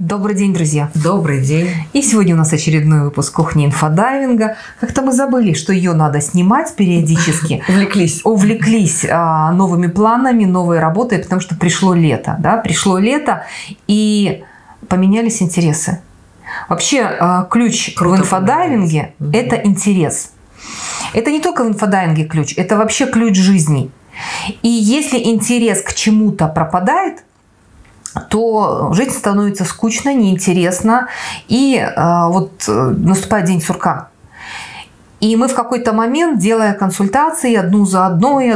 Добрый день, друзья! Добрый день! И сегодня у нас очередной выпуск «Кухни инфодайвинга». Как-то мы забыли, что ее надо снимать периодически. Увлеклись новыми планами, новой работой, потому что пришло лето. Да? Пришло лето, и поменялись интересы. Вообще, ключ в инфодайвинге – это интерес. Это не только в инфодайвинге ключ, это вообще ключ жизни. И если интерес к чему-то пропадает, то жизнь становится скучно, неинтересно, и наступает день сурка. И мы в какой-то момент, делая консультации одну за одной,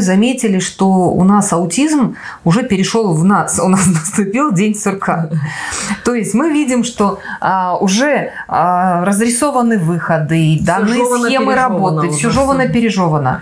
заметили, что у нас аутизм уже перешел в нас. У нас наступил день сурка. То есть мы видим, что уже разрисованы выходы, данные схемы работы, все жевано-пережевано.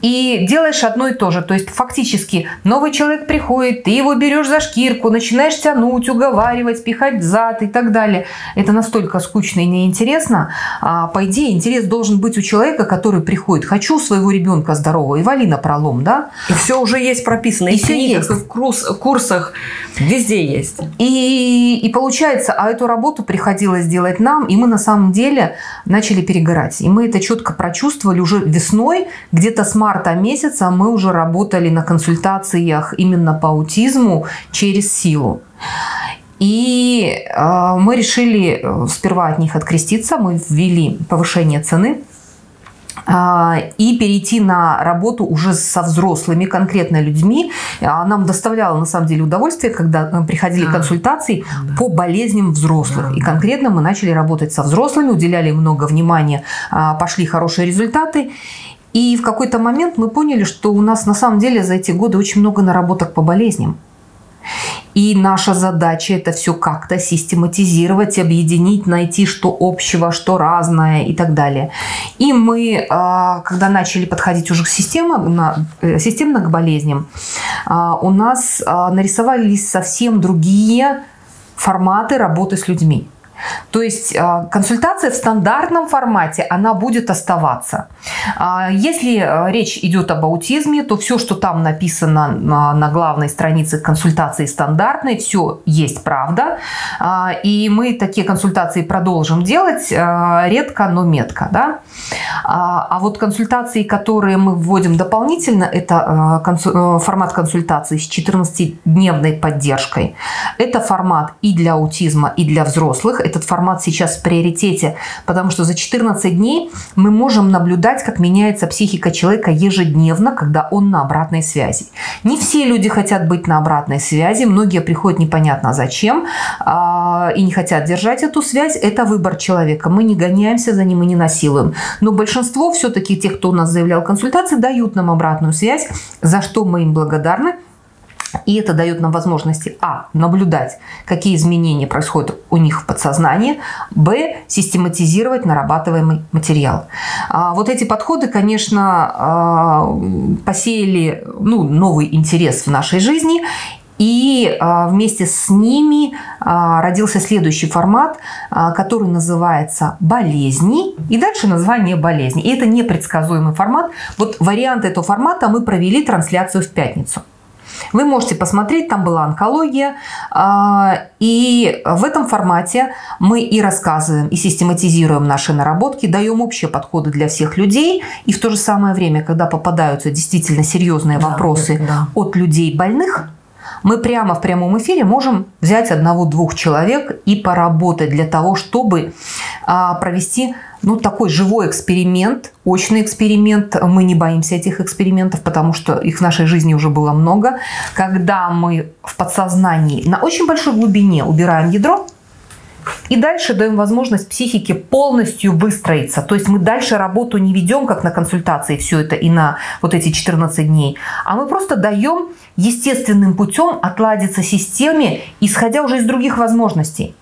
И делаешь одно и то же. То есть фактически новый человек приходит, ты его берешь за шкирку, начинаешь тянуть, уговаривать, пихать в зад и так далее. Это настолько скучно и неинтересно. По идее, интерес должен быть у человека, который приходит. Хочу своего ребенка здорового, и вали напролом, да? И все уже есть прописано. И все есть. В курсах везде есть. И получается, а эту работу приходилось делать нам, и мы на самом деле начали перегорать. И мы это четко прочувствовали уже весной, где-то с марта месяца мы уже работали на консультациях именно по аутизму через силу. И мы решили сперва от них откреститься, мы ввели повышение цены и перейти на работу уже со взрослыми, конкретно людьми. Нам доставляло, на самом деле, удовольствие, когда приходили консультации по болезням взрослых. И конкретно мы начали работать со взрослыми, уделяли много внимания, пошли хорошие результаты. И в какой-то момент мы поняли, что у нас на самом деле за эти годы очень много наработок по болезням. И наша задача это все как-то систематизировать, объединить, найти что общего, что разное и так далее. И мы, когда начали подходить уже к системно к болезням, у нас нарисовались совсем другие форматы работы с людьми. То есть консультация в стандартном формате, она будет оставаться. Если речь идет об аутизме, то все, что там написано на главной странице консультации стандартной, все есть правда. И мы такие консультации продолжим делать редко, но метко. Да? А вот консультации, которые мы вводим дополнительно, это формат консультации с 14-дневной поддержкой. Это формат и для аутизма, и для взрослых. Этот формат сейчас в приоритете, потому что за 14 дней мы можем наблюдать, как меняется психика человека ежедневно, когда он на обратной связи. Не все люди хотят быть на обратной связи, многие приходят непонятно зачем и не хотят держать эту связь. Это выбор человека, мы не гоняемся за ним и не насилуем. Но большинство все-таки тех, кто у нас заявлял консультации, дают нам обратную связь, за что мы им благодарны. И это дает нам возможности наблюдать, какие изменения происходят у них в подсознании, систематизировать нарабатываемый материал. Вот эти подходы, конечно, посеяли новый интерес в нашей жизни. И вместе с ними родился следующий формат, который называется «Болезни». И дальше название «Болезни». И это непредсказуемый формат. Вот вариант этого формата мы провели трансляцию в пятницу. Вы можете посмотреть, там была онкология, и в этом формате мы и рассказываем, и систематизируем наши наработки, даем общие подходы для всех людей, и в то же самое время, когда попадаются действительно серьезные вопросы от людей больных, мы прямо в прямом эфире можем взять одного-двух человек и поработать для того, чтобы провести такой живой эксперимент, очный эксперимент. Мы не боимся этих экспериментов, потому что их в нашей жизни уже было много. Когда мы в подсознании на очень большой глубине убираем ядро, и дальше даем возможность психике полностью выстроиться. То есть мы дальше работу не ведем, как на консультации все это и на вот эти 14 дней, а мы просто даем естественным путем отладиться системе, исходя уже из других возможностей.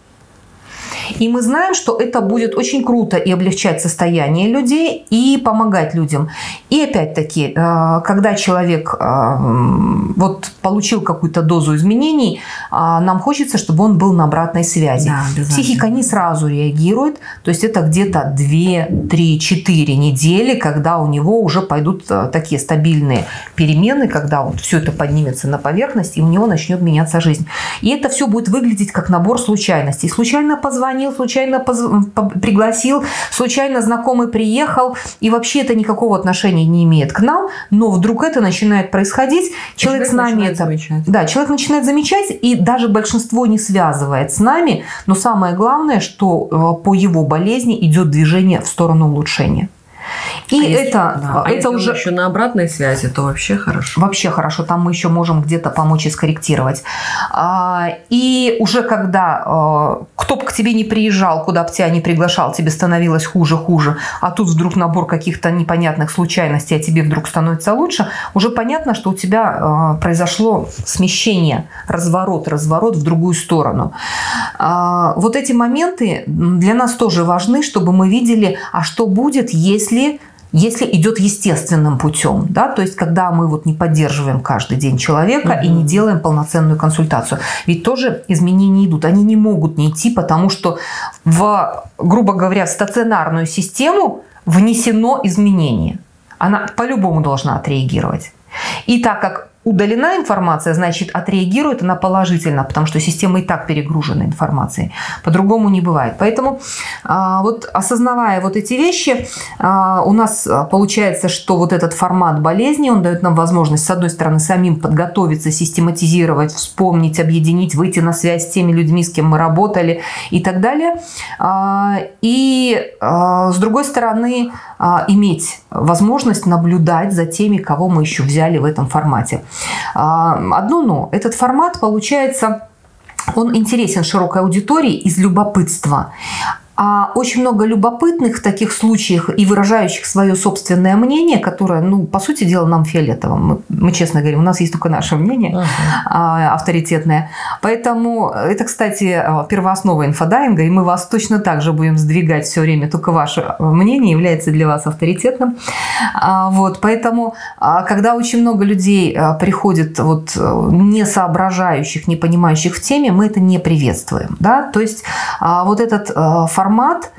И мы знаем, что это будет очень круто и облегчать состояние людей, и помогать людям. И опять-таки, когда человек вот получил какую-то дозу изменений, нам хочется, чтобы он был на обратной связи. Да, психика не сразу реагирует, то есть это где-то 2, 3, 4 недели, когда у него уже пойдут такие стабильные перемены, когда вот все это поднимется на поверхность, и у него начнет меняться жизнь. И это все будет выглядеть как набор случайностей. Случайно позвонил, случайно пригласил, случайно знакомый приехал, и вообще это никакого отношения не имеет к нам, но вдруг это начинает происходить, человек с нами это... Замечать. Да, человек начинает замечать, и даже большинство не связывает с нами, но самое главное, что по его болезни идет движение в сторону улучшения. И это уже еще на обратной связи, то вообще хорошо. Вообще хорошо, там мы еще можем где-то помочь и скорректировать. И уже когда кто бы к тебе не приезжал, куда бы тебя не приглашал, тебе становилось хуже, а тут вдруг набор каких-то непонятных случайностей, а тебе вдруг становится лучше, уже понятно, что у тебя произошло смещение, разворот в другую сторону. Вот эти моменты для нас тоже важны, чтобы мы видели, а что будет, если идет естественным путем, да, то есть когда мы вот не поддерживаем каждый день человека и не делаем полноценную консультацию. Ведь тоже изменения идут, они не могут не идти, потому что, грубо говоря, в стационарную систему внесено изменение. Она по-любому должна отреагировать. И так как удалена информация, значит, отреагирует она положительно, потому что система и так перегружена информацией. По-другому не бывает. Поэтому, вот осознавая вот эти вещи, у нас получается, что вот этот формат болезни, он дает нам возможность, с одной стороны, самим подготовиться, систематизировать, вспомнить, объединить, выйти на связь с теми людьми, с кем мы работали и так далее. И, с другой стороны, иметь возможность наблюдать за теми, кого мы еще взяли в этом формате. Одно но. Этот формат, получается, он интересен широкой аудитории из любопытства. А очень много любопытных в таких случаях и выражающих свое собственное мнение, которое, ну, по сути дела, нам фиолетовым. Мы честно говорим, у нас есть только наше мнение авторитетное. Поэтому это, кстати, первооснова инфодайвинга, и мы вас точно так же будем сдвигать все время. Только ваше мнение является для вас авторитетным. Вот, поэтому, когда очень много людей приходит вот не соображающих, не понимающих в теме, мы это не приветствуем. Да? То есть вот этот формат,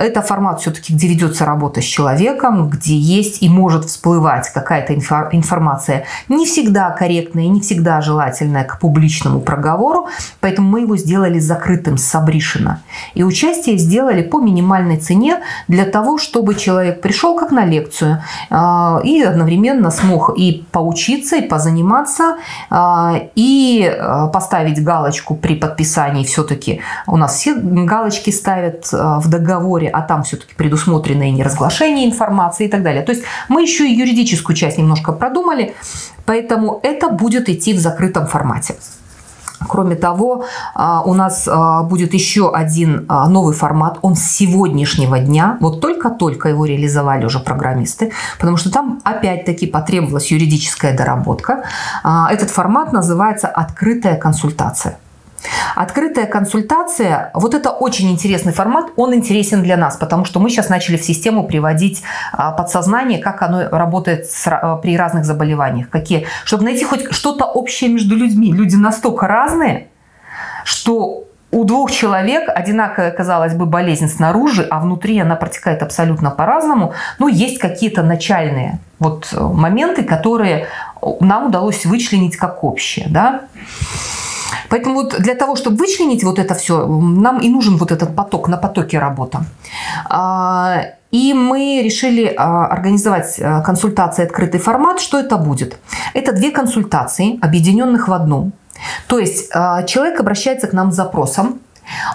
это формат все-таки, где ведется работа с человеком, где есть и может всплывать какая-то информация не всегда корректная, не всегда желательная к публичному проговору, поэтому мы его сделали закрытым с сабришена. И участие сделали по минимальной цене для того, чтобы человек пришел как на лекцию и одновременно смог и поучиться, и позаниматься, и поставить галочку при подписании. Все-таки у нас все галочки ставят в договоре, а там все-таки предусмотрено и неразглашение информации и так далее. То есть мы еще и юридическую часть немножко продумали, поэтому это будет идти в закрытом формате. Кроме того, у нас будет еще один новый формат, он с сегодняшнего дня, вот только-только его реализовали уже программисты, потому что там опять-таки потребовалась юридическая доработка. Этот формат называется «Открытая консультация». Открытая консультация, вот это очень интересный формат, он интересен для нас, потому что мы сейчас начали в систему приводить подсознание, как оно работает при разных заболеваниях, чтобы найти хоть что-то общее между людьми. Люди настолько разные, что у двух человек одинаковая, казалось бы, болезнь снаружи, а внутри она протекает абсолютно по-разному, но есть какие-то начальные вот моменты, которые нам удалось вычленить как общие, да? Поэтому вот для того, чтобы вычленить вот это все, нам и нужен вот этот поток, на потоке работа. И мы решили организовать консультации «Открытый формат». Что это будет? Это две консультации, объединенных в одну. То есть человек обращается к нам с запросом.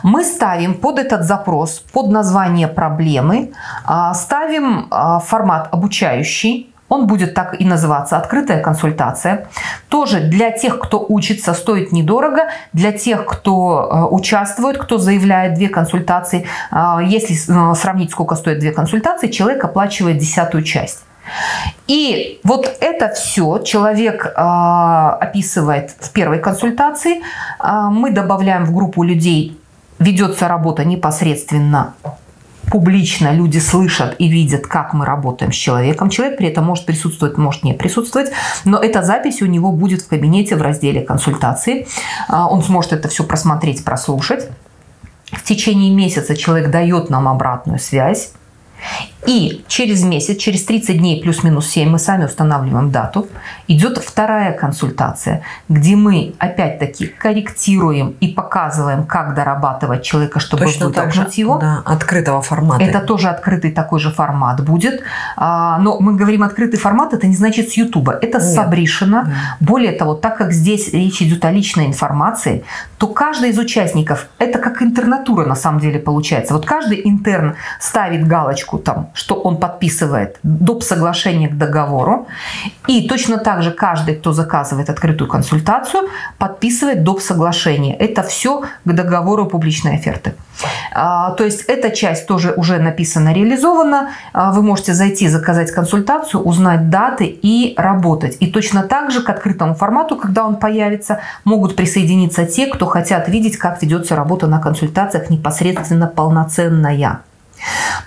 Мы ставим под этот запрос, под название проблемы, ставим формат обучающий. Он будет так и называться «Открытая консультация». Тоже для тех, кто учится, стоит недорого. Для тех, кто участвует, кто заявляет две консультации. Если сравнить, сколько стоят две консультации, человек оплачивает 10-ю часть. И вот это все человек описывает в первой консультации. Мы добавляем в группу людей ведется работа непосредственно публично, люди слышат и видят, как мы работаем с человеком. Человек при этом может присутствовать, может не присутствовать, но эта запись у него будет в кабинете в разделе «Консультации». Он сможет это все просмотреть, прослушать. В течение месяца человек дает нам обратную связь. И через месяц, через 30 дней плюс-минус 7, мы сами устанавливаем дату, идет вторая консультация, где мы опять-таки корректируем и показываем, как дорабатывать человека, чтобы выдохнуть его. Да, открытого формата. Это тоже открытый такой же формат будет. Но мы говорим открытый формат, это не значит с Ютуба, это с Сабришина. Более того, так как здесь речь идет о личной информации, то каждый из участников, это как интернатура на самом деле получается. Вот каждый интерн ставит галочку там, что он подписывает доп. Соглашение к договору. И точно так же каждый, кто заказывает открытую консультацию, подписывает доп. Соглашение. Это все к договору публичной оферты. То есть эта часть тоже уже написана, реализована. Вы можете зайти, заказать консультацию, узнать даты и работать. И точно так же к открытому формату, когда он появится, могут присоединиться те, кто хотят видеть, как ведется работа на консультациях непосредственно полноценная.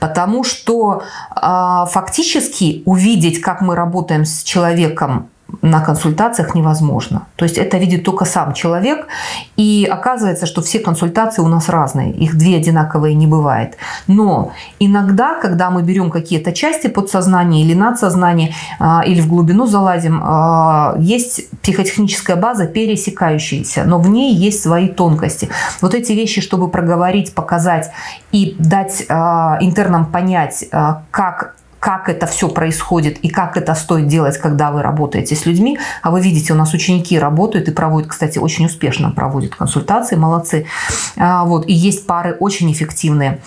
Потому что фактически увидеть, как мы работаем с человеком на консультациях, невозможно. То есть это видит только сам человек. И оказывается, что все консультации у нас разные. Их две одинаковые не бывает. Но иногда, когда мы берем какие-то части подсознания или надсознания, или в глубину залазим, есть психотехническая база пересекающаяся, но в ней есть свои тонкости. Вот эти вещи, чтобы проговорить, показать и дать интернам понять, как это все происходит и как это стоит делать, когда вы работаете с людьми. А вы видите, у нас ученики работают и проводят, кстати, очень успешно проводят консультации, молодцы. Вот, и есть пары очень эффективные.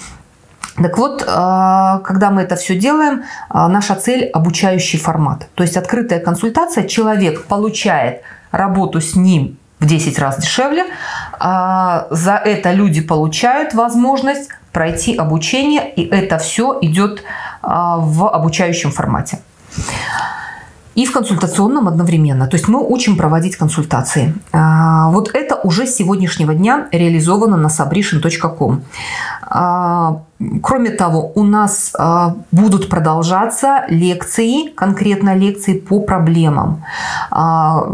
Так вот, когда мы это все делаем, наша цель – обучающий формат. То есть открытая консультация, человек получает работу с ним в 10 раз дешевле, за это люди получают возможность пройти обучение, и это все идет в обучающем формате. И в консультационном одновременно. То есть мы учим проводить консультации. Вот это уже с сегодняшнего дня реализовано на subretion.com. Кроме того, у нас будут продолжаться лекции, конкретно лекции по проблемам, по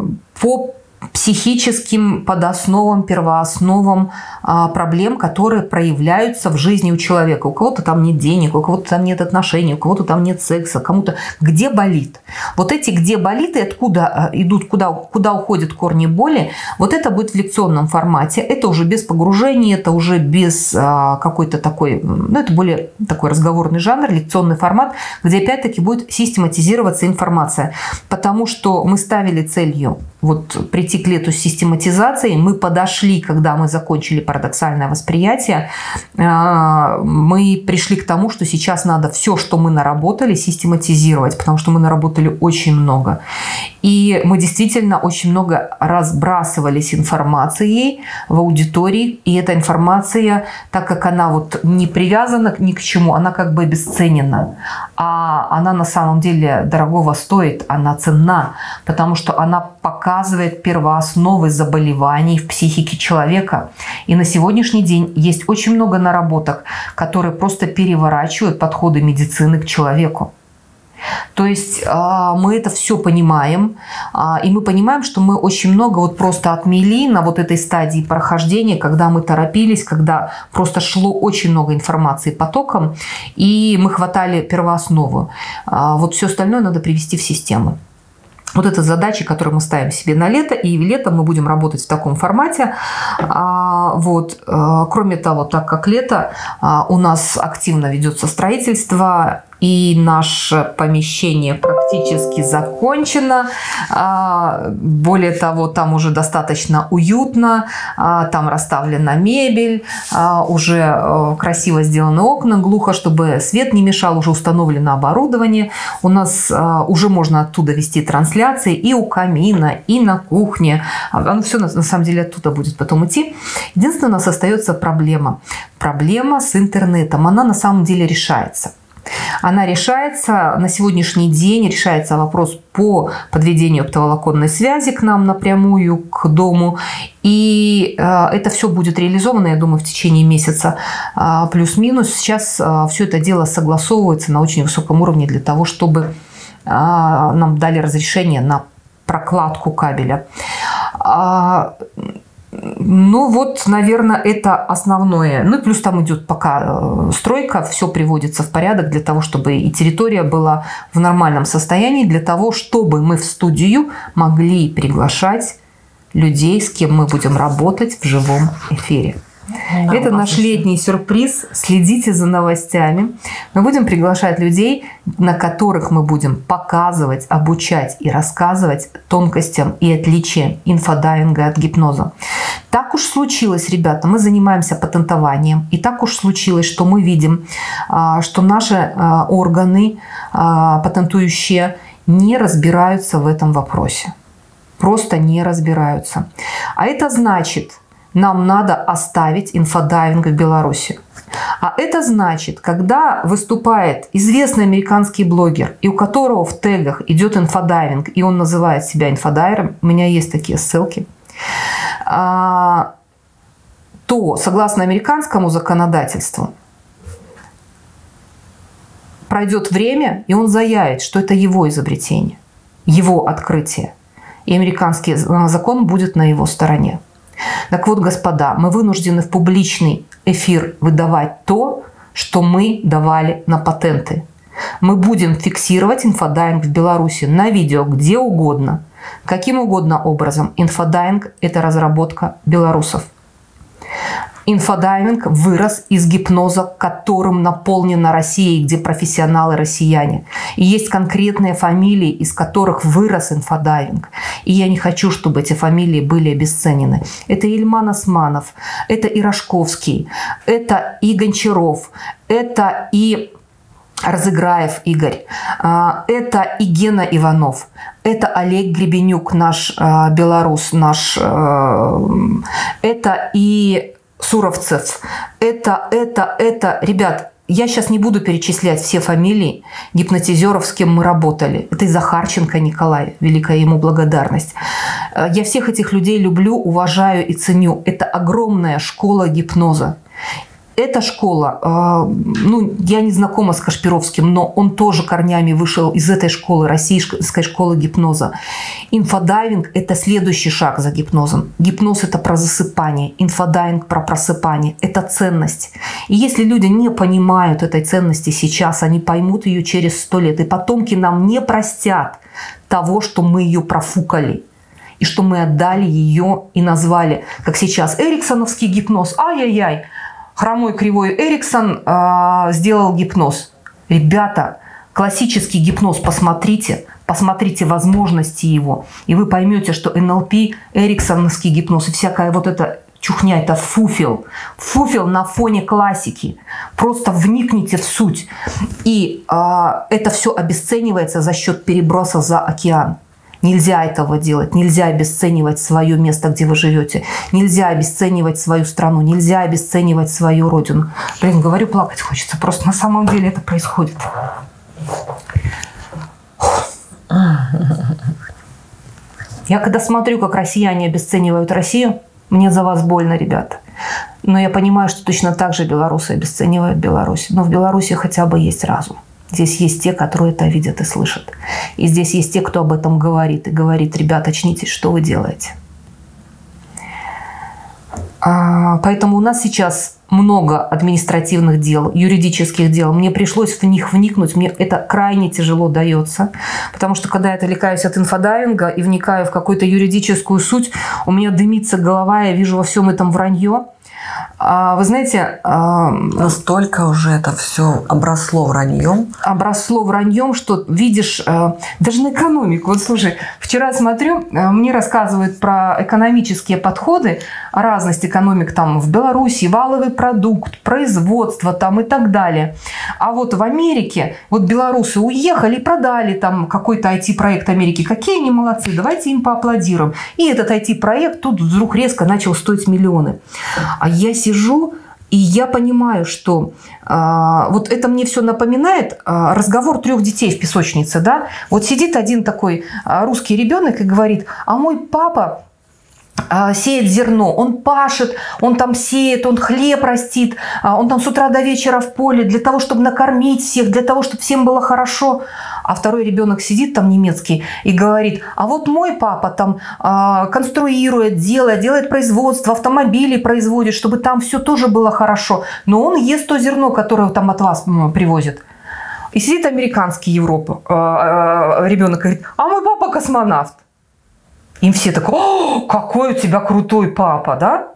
психическим подосновам, первоосновам проблем, которые проявляются в жизни у человека. У кого-то там нет денег, у кого-то там нет отношений, у кого-то там нет секса, кому-то где болит. Вот эти где болит и откуда идут, куда уходят корни боли, вот это будет в лекционном формате. Это уже без погружения, это уже без какой-то такой, ну это более такой разговорный жанр, лекционный формат, где опять-таки будет систематизироваться информация. Потому что мы ставили целью вот прийти к лету с систематизацией. Мы подошли, когда мы закончили парадоксальное восприятие, мы пришли к тому, что сейчас надо все, что мы наработали, систематизировать, потому что мы наработали очень много. И мы действительно очень много разбрасывались информацией в аудитории. И эта информация, так как она вот не привязана ни к чему, она как бы обесценена. А она на самом деле дорогого стоит, она ценна, потому что она показывает первоосновы заболеваний в психике человека. И на сегодняшний день есть очень много наработок, которые просто переворачивают подходы медицины к человеку. То есть мы это все понимаем, и мы понимаем, что мы очень много вот просто отмели на вот этой стадии прохождения, когда мы торопились, когда просто шло очень много информации потоком, и мы хватали первооснову. Вот все остальное надо привести в систему. Вот это задачи, которые мы ставим себе на лето, и летом мы будем работать в таком формате. Вот. Кроме того, так как лето, у нас активно ведется строительство, и наше помещение практически закончено. Более того, там уже достаточно уютно, там расставлена мебель, уже красиво сделаны окна, глухо, чтобы свет не мешал, уже установлено оборудование. У нас уже можно оттуда вести трансляции и у камина, и на кухне. Оно все на самом деле оттуда будет потом идти. Единственное, у нас остается проблема. Проблема с интернетом. Она на самом деле решается. Она решается на сегодняшний день, решается вопрос по подведению оптоволоконной связи к нам напрямую, к дому. И это все будет реализовано, я думаю, в течение месяца плюс-минус. Сейчас все это дело согласовывается на очень высоком уровне для того, чтобы нам дали разрешение на прокладку кабеля. Ну вот, наверное, это основное. Ну и плюс там идет пока стройка, все приводится в порядок для того, чтобы и территория была в нормальном состоянии, для того, чтобы мы в студию могли приглашать людей, с кем мы будем работать в живом эфире. Это наш летний сюрприз. Следите за новостями. Мы будем приглашать людей, на которых мы будем показывать, обучать и рассказывать тонкостям и отличиям инфодайвинга от гипноза. Так уж случилось, ребята, мы занимаемся патентованием. И так уж случилось, что мы видим, что наши органы патентующие не разбираются в этом вопросе. Просто не разбираются. А это значит... Нам надо оставить инфодайвинг в Беларуси. А это значит, когда выступает известный американский блогер, и у которого в тегах идет инфодайвинг, и он называет себя инфодайвером, у меня есть такие ссылки, то, согласно американскому законодательству, пройдет время, и он заявит, что это его изобретение, его открытие. И американский закон будет на его стороне. Так вот, господа, мы вынуждены в публичный эфир выдавать то, что мы давали на патенты. Мы будем фиксировать инфодайвинг в Беларуси на видео, где угодно, каким угодно образом. Инфодайвинг – это разработка белорусов. Инфодайвинг вырос из гипноза, которым наполнена Россия, где профессионалы россияне. И есть конкретные фамилии, из которых вырос инфодайвинг. И я не хочу, чтобы эти фамилии были обесценены. Это Ильман Osmanов, это и Рожковский, это и Гончаров, это и Разыграев Игорь, это и Гена Иванов. Это Олег Гребенюк, наш белорус, наш... Это и... Суровцев. Это. Ребят, я сейчас не буду перечислять все фамилии гипнотизеров, с кем мы работали. Это и Захарченко Николай, великая ему благодарность. Я всех этих людей люблю, уважаю и ценю. Это огромная школа гипноза. Эта школа, ну, я не знакома с Кашпировским, но он тоже корнями вышел из этой школы, российской школы гипноза. Инфодайвинг – это следующий шаг за гипнозом. Гипноз – это про засыпание, инфодайвинг – про просыпание. Это ценность. И если люди не понимают этой ценности сейчас, они поймут ее через 100 лет. И потомки нам не простят того, что мы ее профукали. И что мы отдали ее и назвали, как сейчас, эриксоновский гипноз. Ай-яй-яй! Хромой кривой Эриксон сделал гипноз. Ребята, классический гипноз посмотрите, посмотрите возможности его, и вы поймете, что НЛП, эриксоновский гипноз и всякая вот эта чухня – это фуфел. Фуфел на фоне классики. Просто вникните в суть. И это все обесценивается за счет переброса за океан. Нельзя этого делать, нельзя обесценивать свое место, где вы живете, нельзя обесценивать свою страну, нельзя обесценивать свою родину. Блин, говорю, плакать хочется, просто на самом деле это происходит. Я когда смотрю, как россияне обесценивают Россию, мне за вас больно, ребята. Но я понимаю, что точно так же белорусы обесценивают Беларусь. Но в Беларуси хотя бы есть разум. Здесь есть те, которые это видят и слышат. И здесь есть те, кто об этом говорит. И говорит, ребят, очнитесь, что вы делаете. Поэтому у нас сейчас много административных дел, юридических дел. Мне пришлось в них вникнуть. Мне это крайне тяжело дается. Потому что, когда я отвлекаюсь от инфодайвинга и вникаю в какую-то юридическую суть, у меня дымится голова, я вижу во всем этом вранье. Вы знаете, настолько уже это все обросло враньем. Обросло враньем, что видишь, даже на экономику. Вот слушай, вчера смотрю, мне рассказывают про экономические подходы, разность экономик там в Беларуси, валовый продукт, производство там и так далее. А вот в Америке, вот белорусы уехали, продали там какой-то IT-проект Америки. Какие они молодцы, давайте им поаплодируем. И этот IT-проект тут вдруг резко начал стоить миллионы. А я сижу И я понимаю, что вот это мне все напоминает разговор 3 детей в песочнице. Да? Вот сидит один такой русский ребенок и говорит: а мой папа сеет зерно, он пашет, он там сеет, он хлеб растит, он там с утра до вечера в поле для того, чтобы накормить всех, для того, чтобы всем было хорошо. А второй ребенок сидит там немецкий и говорит: а вот мой папа там конструирует, делает производство, автомобили производит, чтобы там все тоже было хорошо, но он ест то зерно, которое там от вас привозит. И сидит американский ребенок и говорит: а мой папа космонавт. Им все так: о, какой у тебя крутой папа, да?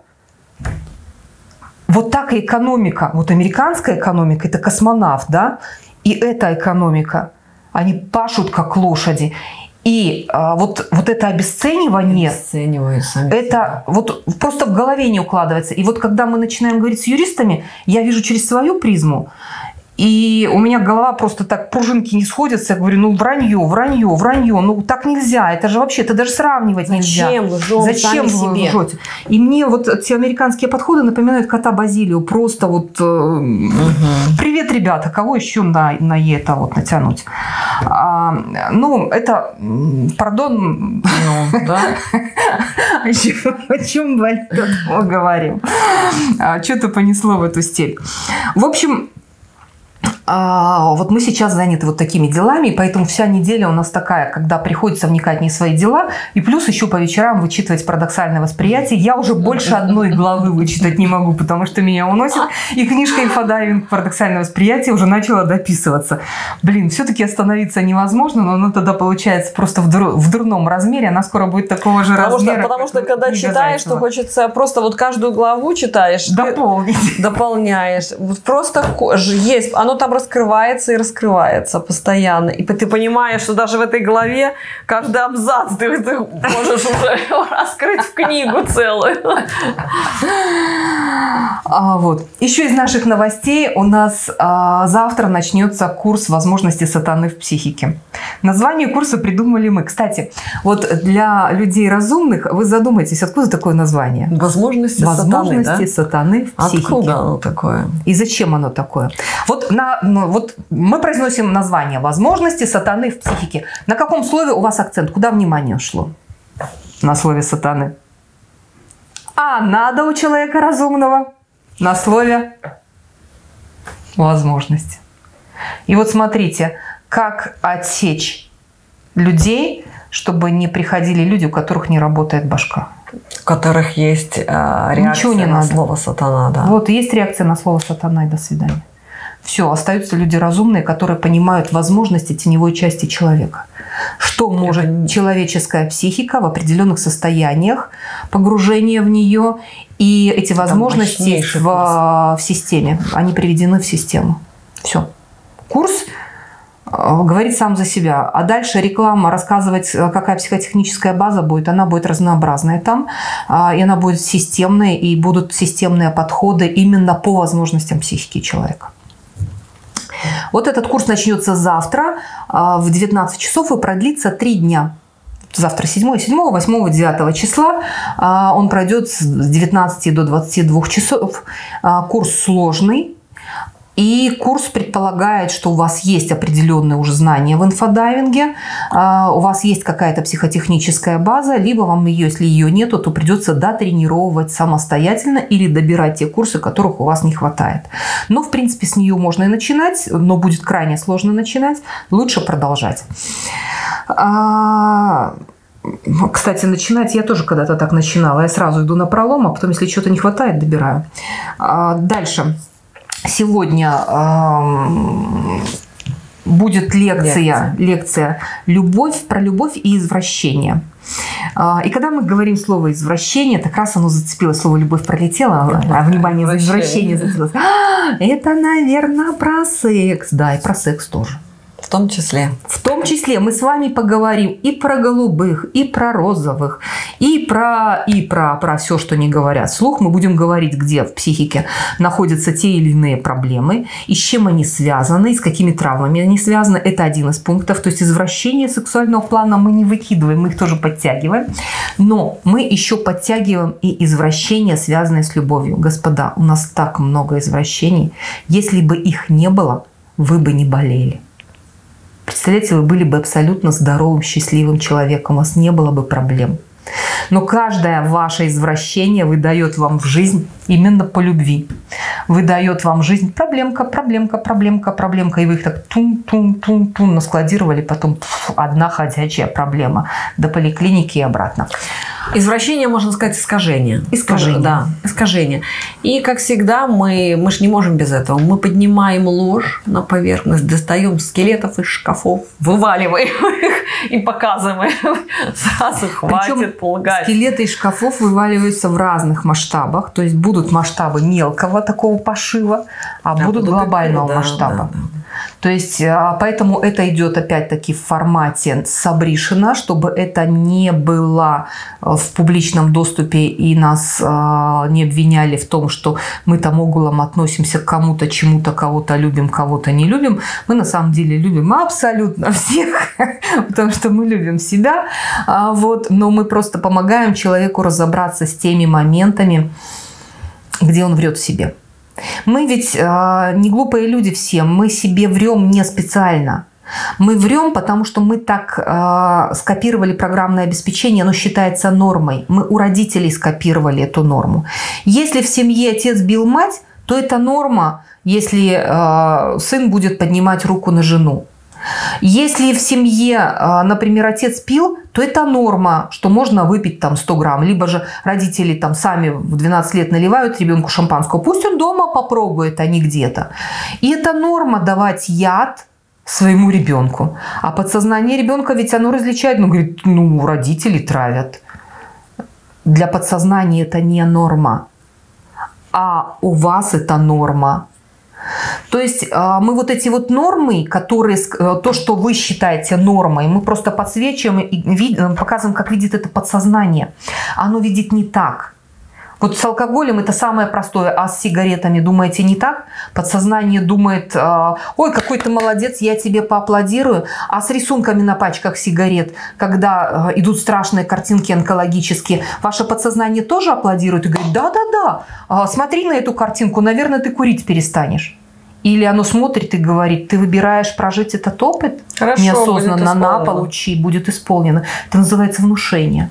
Вот так и экономика. Вот американская экономика – это космонавт, да? И эта экономика. Они пашут, как лошади. И вот это обесценивание, это вот просто в голове не укладывается. И вот когда мы начинаем говорить с юристами, я вижу через свою призму, и у меня голова просто так, пружинки не сходятся. Я говорю: ну вранье, вранье, вранье. Ну так нельзя, это же вообще, это даже сравнивать нельзя. Зачем вы лжете? И мне вот эти американские подходы напоминают кота Базилио. Просто вот, привет, ребята, кого еще на это вот натянуть? Ну, это, пардон, о чем мы говорим? Что-то понесло в эту степь. В общем, вот мы сейчас заняты вот такими делами, поэтому вся неделя у нас такая, когда приходится вникать не в свои дела, и плюс еще по вечерам вычитывать парадоксальное восприятие. Я уже больше 1 главы вычитать не могу, потому что меня уносит, и книжка «Инфодайвинг. Парадоксальное восприятие» уже начала дописываться. Блин, все-таки остановиться невозможно, но она тогда получается просто в дурном размере, она скоро будет такого же размера. Потому что когда читаешь, то хочется просто вот каждую главу читаешь. Дополняешь. Вот просто есть, оно там раскрывается и раскрывается постоянно. И ты понимаешь, что даже в этой главе каждый абзац ты можешь уже раскрыть в книгу целую. Вот. Еще из наших новостей у нас завтра начнется курс «Возможности Сатаны в психике». Название курса придумали мы. Кстати, вот для людей разумных, вы задумайтесь, откуда такое название? «Возможности Сатаны в психике». Откуда оно такое? И зачем оно такое? Вот мы произносим название «Возможности Сатаны в психике». На каком слове у вас акцент? Куда внимание шло на слове «сатаны»? А надо у человека разумного на слове «возможности». И вот смотрите, как отсечь людей, чтобы не приходили люди, у которых не работает башка. У которых есть реакция на слово «сатана». Да. Вот есть реакция на слово «сатана» и до свидания. Все, остаются люди разумные, которые понимают возможности теневой части человека. Что может человеческая психика в определенных состояниях, погружение в нее, и эти возможности в системе. Они приведены в систему. Все. Курс говорит сам за себя. А дальше реклама, рассказывать, какая психотехническая база будет, она будет разнообразная там, и она будет системная, и будут системные подходы именно по возможностям психики человека. Вот этот курс начнется завтра в 19 часов и продлится 3 дня. Завтра 7, 7, 8, 9 числа. Он пройдет с 19 до 22 часов. Курс сложный. И курс предполагает, что у вас есть определенные уже знания в инфодайвинге, у вас есть какая-то психотехническая база, либо вам ее, если ее нету, то придется дотренировывать самостоятельно или добирать те курсы, которых у вас не хватает. Но, в принципе, с нее можно и начинать, но будет крайне сложно начинать, лучше продолжать. Кстати, начинать я тоже когда-то так начинала. Я сразу иду на пролом, а потом, если что-то не хватает, добираю. Дальше. Сегодня будет лекция «Любовь», про любовь и извращение. И когда мы говорим слово «извращение», так раз оно зацепилось, слово «любовь» пролетело, а внимание за извращение зацепилось. Это, наверное, про секс. Да, и про секс тоже. В том числе. В том числе мы с вами поговорим и про голубых, и про розовых, и про все, что не говорят вслух. Мы будем говорить, где в психике находятся те или иные проблемы, и с чем они связаны, и с какими травмами они связаны. Это один из пунктов. То есть извращение сексуального плана мы не выкидываем, мы их тоже подтягиваем. Но мы еще подтягиваем и извращения, связанные с любовью. Господа, у нас так много извращений. Если бы их не было, вы бы не болели. Представляете, вы были бы абсолютно здоровым, счастливым человеком, у вас не было бы проблем. Но каждое ваше извращение выдает вам в жизнь именно по любви. Выдает вам в жизнь проблемка, проблемка, проблемка, проблемка. И вы их так тун-тун-тун-тун наскладировали, потом одна ходячая проблема. До поликлиники и обратно. Извращение, можно сказать, искажение. Искажение. Да, искажение. И, как всегда, мы же не можем без этого. Мы поднимаем ложь на поверхность, достаем скелетов из шкафов, вываливаем их и показываем. Сразу хватит полагать. Скелеты из шкафов вываливаются в разных масштабах. То есть будут масштабы мелкого такого пошива, а будут глобального масштаба. То есть, поэтому это идет опять-таки в формате сабришена, чтобы это не было в публичном доступе и нас не обвиняли в том, что мы там углом относимся к кому-то, чему-то, кого-то любим, кого-то не любим. Мы на самом деле любим абсолютно всех, потому что мы любим себя. Вот, но мы просто помогаем человеку разобраться с теми моментами, где он врет себе. Мы ведь не глупые люди все, мы себе врем не специально. Мы врем, потому что мы так скопировали программное обеспечение, оно считается нормой. Мы у родителей скопировали эту норму. Если в семье отец бил мать, то это норма, если сын будет поднимать руку на жену. Если в семье, например, отец пил, то это норма, что можно выпить там 100 грамм. Либо же родители там сами в 12 лет наливают ребенку шампанского. Пусть он дома попробует, а не где-то. И это норма давать яд своему ребенку. А подсознание ребенка ведь оно различает. Ну, говорит, ну, родители травят. Для подсознания это не норма. А у вас это норма. То есть мы вот эти вот нормы, которые, то, что вы считаете нормой, мы просто подсвечиваем и показываем, как видит это подсознание. Оно видит не так. Вот с алкоголем это самое простое, а с сигаретами думаете не так? Подсознание думает, ой, какой ты молодец, я тебе поаплодирую. А с рисунками на пачках сигарет, когда идут страшные картинки онкологические, ваше подсознание тоже аплодирует и говорит, да-да-да, смотри на эту картинку, наверное, ты курить перестанешь. Или оно смотрит и говорит, ты выбираешь прожить этот опыт, хорошо, неосознанно, на, получи, будет исполнено. Это называется внушение.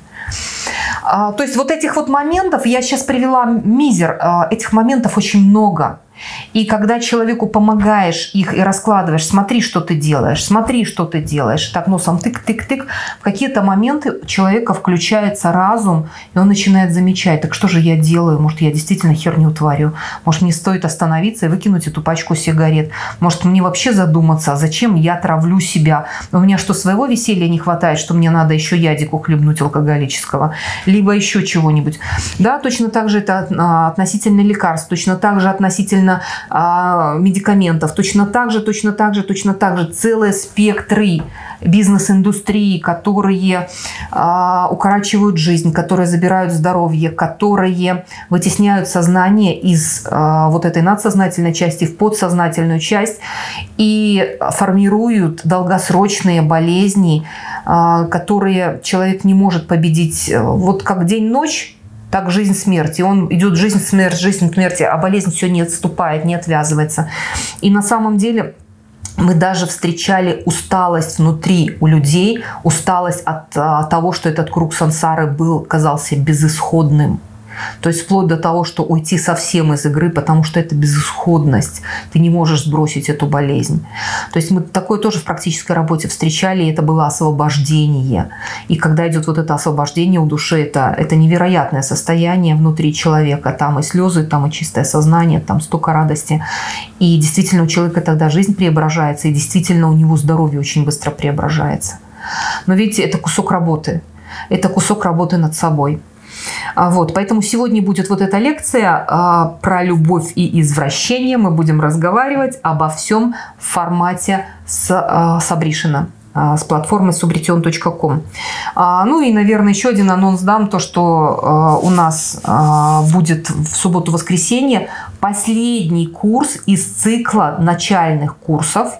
То есть вот этих вот моментов, я сейчас привела мизер, этих моментов очень много. И когда человеку помогаешь их и раскладываешь, смотри, что ты делаешь, так носом тык-тык-тык, в какие-то моменты человека включается разум, и он начинает замечать, так что же я делаю, может, я действительно херню творю, может, мне стоит остановиться и выкинуть эту пачку сигарет, может, мне вообще задуматься, а зачем я травлю себя, у меня что, своего веселья не хватает, что мне надо еще ядику хлебнуть алкоголического, либо еще чего-нибудь. Да, точно так же это относительно лекарств, точно так же относительно медикаментов. Точно так же целые спектры бизнес-индустрии, которые укорачивают жизнь, которые забирают здоровье, которые вытесняют сознание из вот этой надсознательной части в подсознательную часть и формируют долгосрочные болезни, которые человек не может победить. Вот как день-ночь, так жизнь-смерть. И он идет жизнь-смерть, жизнь-смерть, а болезнь все не отступает, не отвязывается. И на самом деле мы даже встречали усталость внутри у людей, усталость от того, что этот круг сансары был, казался безысходным. То есть вплоть до того, что уйти совсем из игры, потому что это безысходность. Ты не можешь сбросить эту болезнь. То есть мы такое тоже в практической работе встречали, и это было освобождение. И когда идет вот это освобождение у души, это невероятное состояние внутри человека. Там и слезы, там и чистое сознание, там столько радости. И действительно у человека тогда жизнь преображается, и действительно у него здоровье очень быстро преображается. Но видите, это кусок работы. Это кусок работы над собой. Вот, поэтому сегодня будет вот эта лекция про любовь и извращение. Мы будем разговаривать обо всем в формате Сабришина, с платформы subretion.com. Ну и, наверное, еще один анонс дам, то, что у нас будет в субботу-воскресенье последний курс из цикла начальных курсов,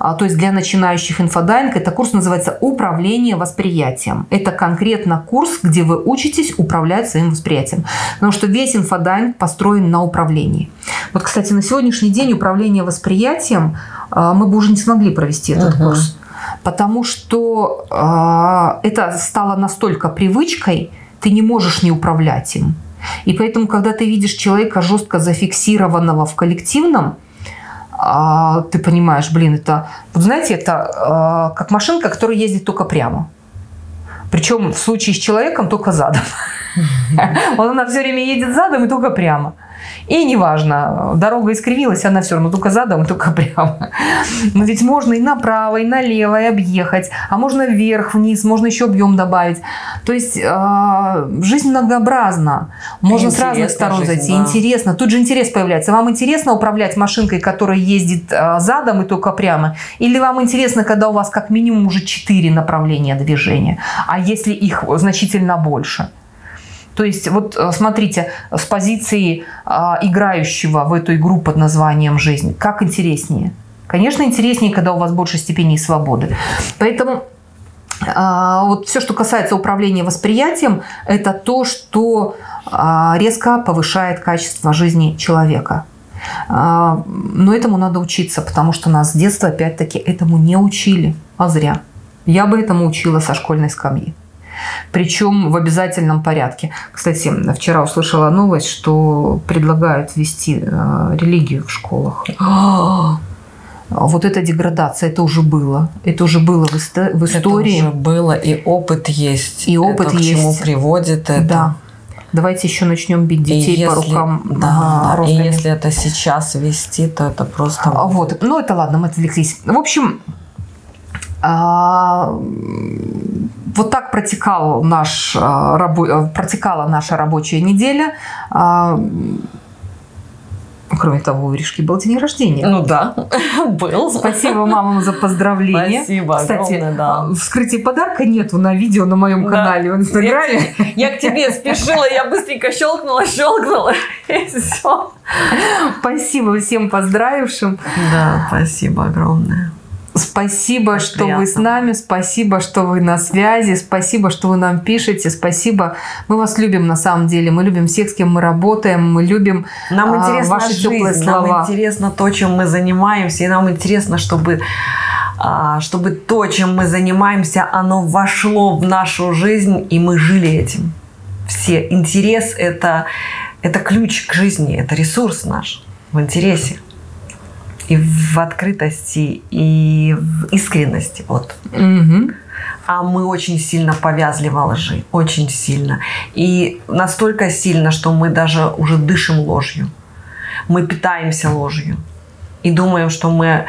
то есть для начинающих инфодайвинг. Это курс называется «Управление восприятием». Это конкретно курс, где вы учитесь управлять своим восприятием. Потому что весь инфодайвинг построен на управлении. Вот, кстати, на сегодняшний день управление восприятием мы бы уже не смогли провести этот курс. Потому что это стало настолько привычкой, ты не можешь не управлять им. И поэтому, когда ты видишь человека жестко зафиксированного в коллективном, ты понимаешь, блин, это, вот знаете, это как машинка, которая ездит только прямо. Причем в случае с человеком только задом. Она все время едет задом и только прямо. И неважно, дорога искривилась, она все равно только задом и только прямо. Но ведь можно и направо, и налево, и объехать. А можно вверх, вниз, можно еще объем добавить. То есть жизнь многообразна. Можно с разных сторон зайти. Да. Интересно. Тут же интерес появляется. Вам интересно управлять машинкой, которая ездит задом и только прямо? Или вам интересно, когда у вас как минимум уже 4 направления движения? А если их значительно больше? То есть, вот смотрите, с позиции играющего в эту игру под названием «Жизнь», как интереснее? Конечно, интереснее, когда у вас больше степени свободы. Поэтому вот все, что касается управления восприятием, это то, что резко повышает качество жизни человека. Но этому надо учиться, потому что нас с детства, опять-таки, этому не учили, а зря. Я бы этому учила со школьной скамьи. Причем в обязательном порядке. Кстати, вчера услышала новость, что предлагают ввести религию в школах. Вот эта деградация, это уже было. Это уже было в истории. Это уже было, и опыт есть. И опыт это, есть. К чему приводит это. Да. Давайте еще начнем бить детей по рукам. Да, и если это сейчас ввести, то это просто... Вот. Ну, это ладно, мы отвлеклись. В общем... Вот так протекала наша рабочая неделя. Кроме того, у Иришки был день рождения. Ну да, был. Спасибо мамам за поздравления. Спасибо огромное, да. Вскрытия подарка нету на видео на моем канале в Инстаграме. Я к тебе спешила, я быстренько щелкнула, и все. Спасибо всем поздравившим. Да, спасибо огромное. Спасибо, так что приятно. Вы с нами, спасибо, что вы на связи, спасибо, что вы нам пишете, спасибо. Мы вас любим на самом деле, мы любим всех, с кем мы работаем, мы любим ваши теплые слова. Нам интересно то, чем мы занимаемся, и нам интересно, чтобы то, чем мы занимаемся, оно вошло в нашу жизнь, и мы жили этим. Все. Интерес – это ключ к жизни, это ресурс наш в интересе. И в открытости, и в искренности. Вот. А мы очень сильно повязли во лжи. Очень сильно. И настолько сильно, что мы даже уже дышим ложью. Мы питаемся ложью. И думаем, что мы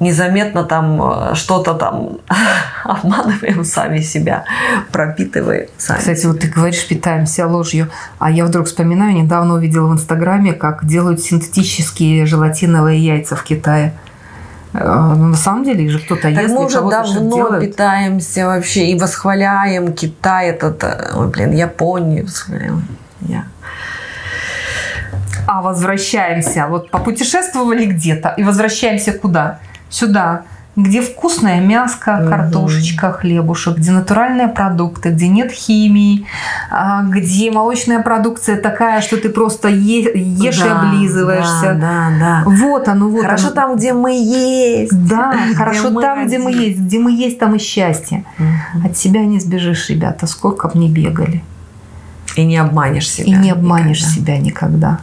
незаметно там что-то там обманываем сами себя, пропитываем сами. Кстати, вот ты говоришь, питаемся ложью. А я вдруг вспоминаю, недавно увидела в Инстаграме, как делают синтетические желатиновые яйца в Китае. На самом деле, же кто-то ест. Мы уже давно питаемся вообще и восхваляем Китай, Японию восхваляем. А возвращаемся. Вот попутешествовали где-то и возвращаемся куда? Сюда, где вкусное мяско, картошечка, хлебушек, где натуральные продукты, где нет химии, где молочная продукция такая, что ты просто ешь и облизываешься. Вот оно, вот хорошо оно. Там, где мы есть. Да, хорошо там, где мы есть. Где мы есть, там и счастье. От себя не сбежишь, ребята, сколько бы ни бегали. И не обманешь себя. И не обманешь себя никогда.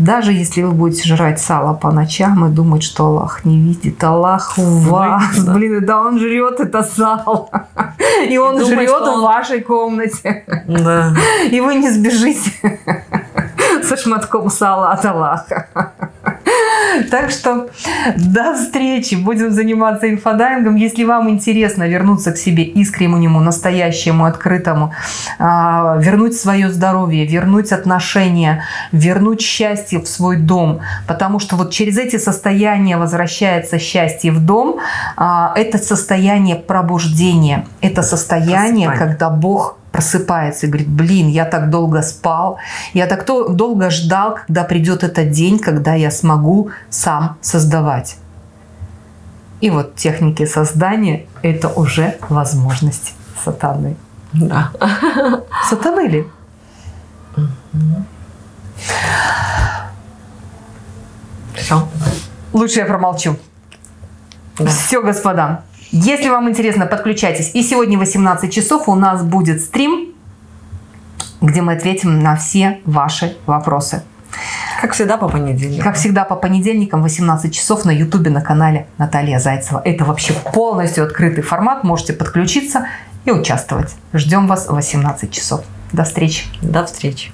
Даже если вы будете жрать сало по ночам и думать, что Аллах не видит, Аллах в вас. Блин, да он жрет это сало. И он жрет в вашей комнате. Да. И вы не сбежите со шматком сала от Аллаха. Так что до встречи. Будем заниматься инфодайвингом. Если вам интересно вернуться к себе искреннему, настоящему, открытому, вернуть свое здоровье, вернуть отношения, вернуть счастье в свой дом, потому что вот через эти состояния возвращается счастье в дом, это состояние пробуждения, это состояние, когда Бог просыпается и говорит: блин, я так долго спал, я так долго ждал, когда придет этот день, когда я смогу сам создавать. И вот техники создания – это уже возможность сатаны. Да. Сатаны ли? Все. Лучше я промолчу. Да. Все, господа. Если вам интересно, подключайтесь. И сегодня в 18 часов у нас будет стрим, где мы ответим на все ваши вопросы. Как всегда по понедельникам. Как всегда по понедельникам, 18 часов на Ютубе на канале Наталья Зайцева. Это вообще полностью открытый формат. Можете подключиться и участвовать. Ждем вас в 18 часов. До встречи. До встречи.